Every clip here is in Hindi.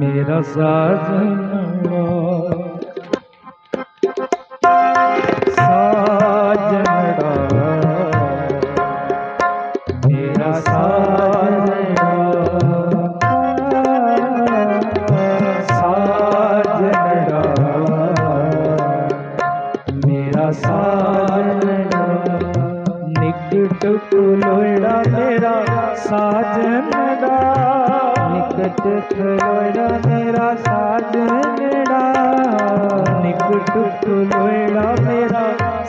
मेरा साजना साजना मेरा साजना साजना मेरा साजना निकट लोड़ा मेरा साजना निकट लोड़ा मेरा साजना निकट लोड़ा मेरा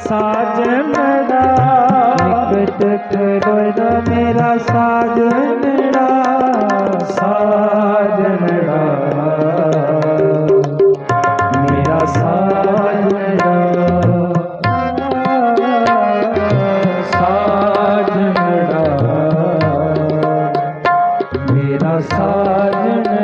साजना निकट लोड़ा मेरा साजना साजना मेरा साजना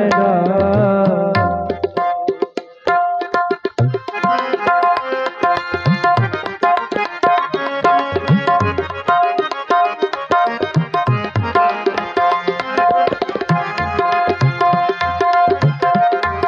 निकट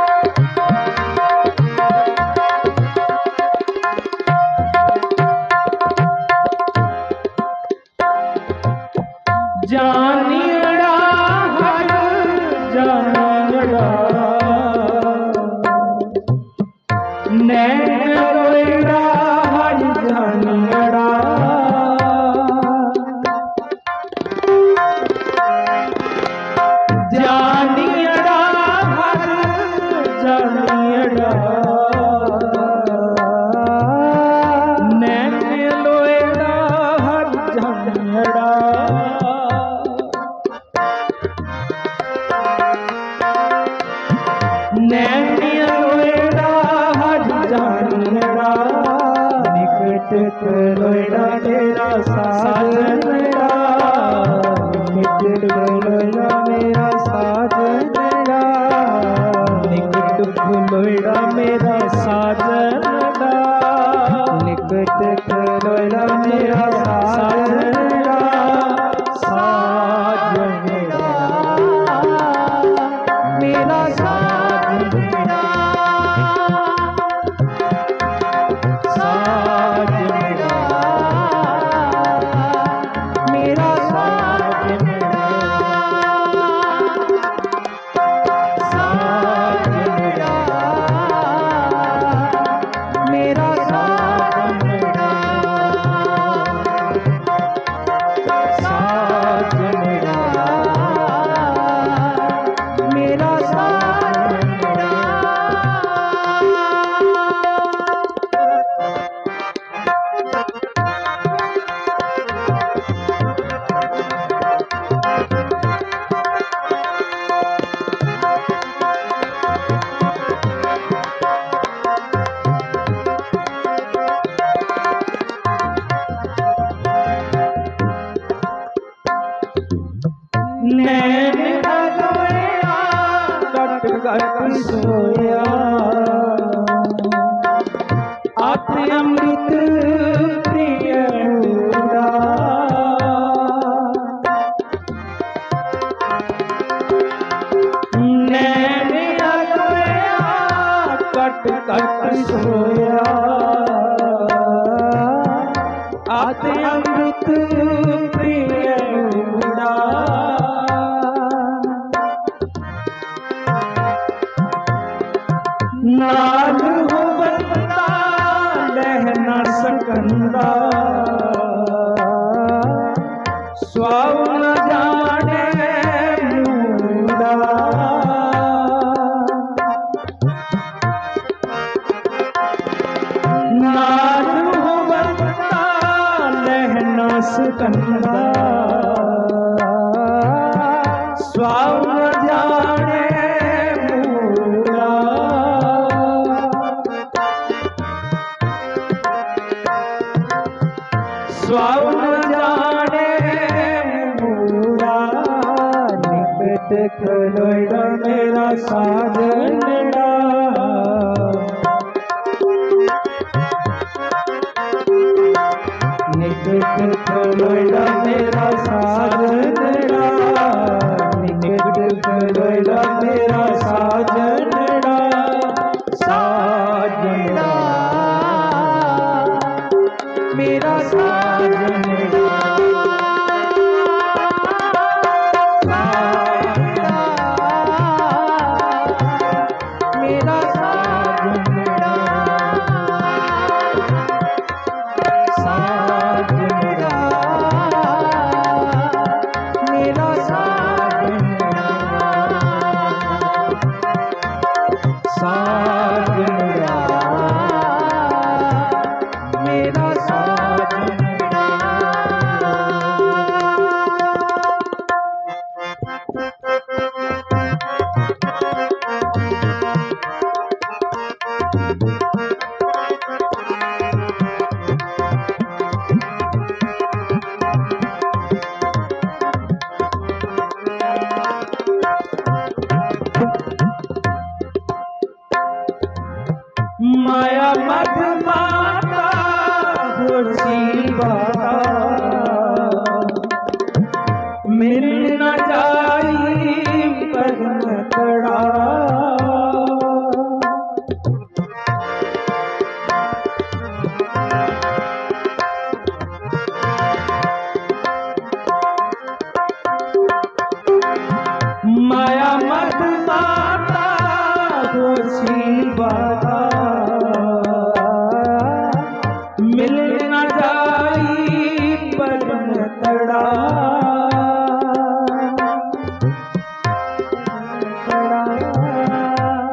लोड़ा मेरा साजना निकट कर गया मेरा साजनड़ा साजनड़ा मेरा साजनड़ा मेरा साजनड़ा साजनड़ा मेरा साजनड़ा साजनड़ा मेरा साजनड़ा। माया मत माता खुशी बाता मिलना चाहिए पर मतड़ा माया मत माता खुशी बाता मिलना जाई पर मतड़ा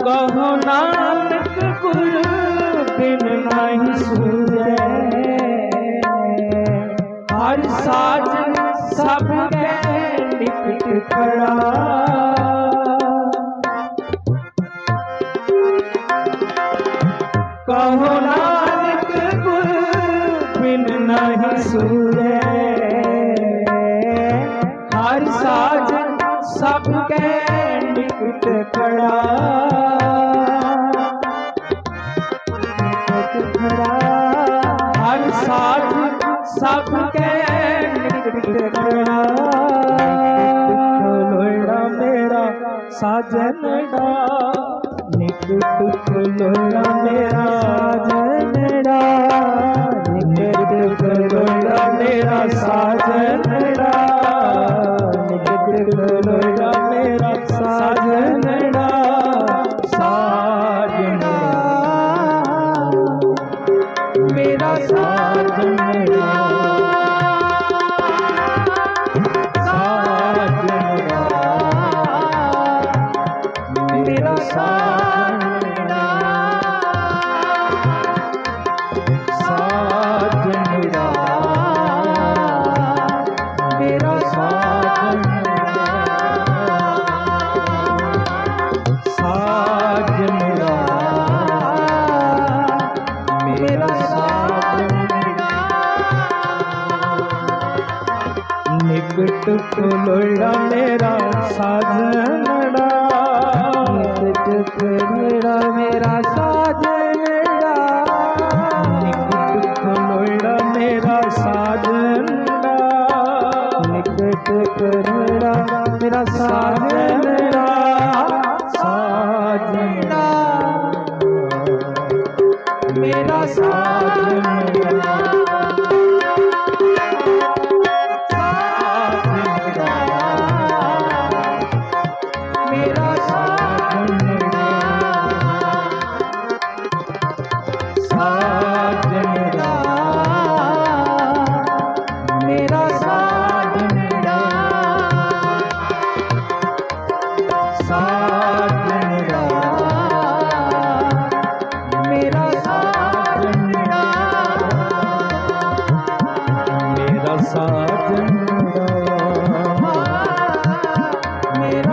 कहो नानक गुर बिन नहीं सूझे हर साजन सब निकट खड़ा कहो नानक गुर बिन नहीं सूझे हर साजन सबके निकट खड़ा हर साजन सबके निकट खड़ा मेरा साजनड़ा निकट खड़ा मेरा साजनड़ा निकट खड़ा मेरा साजनड़ा निकट खड़ा मेरा साजनड़ा साजनड़ा मेरा साजनड़ा साजनड़ा मेरा साजनड़ा निकट खड़ा मेरा साजनड़ा निकट खड़ा मेरा साजनड़ा निकट खड़ा मेरा साजनड़ा निकट खड़ा मेरा साजनड़ा साजनड़ा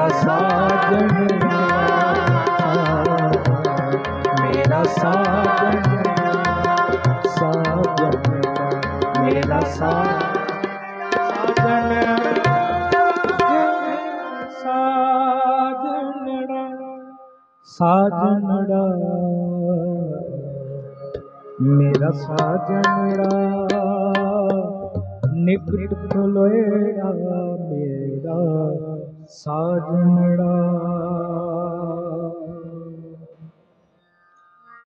मेरा साजनड़ा मेरा साजनड़ा साजनड़ा साजनड़ा मेरा साजनड़ा निकट खड़ा मेरा साजनड़ा।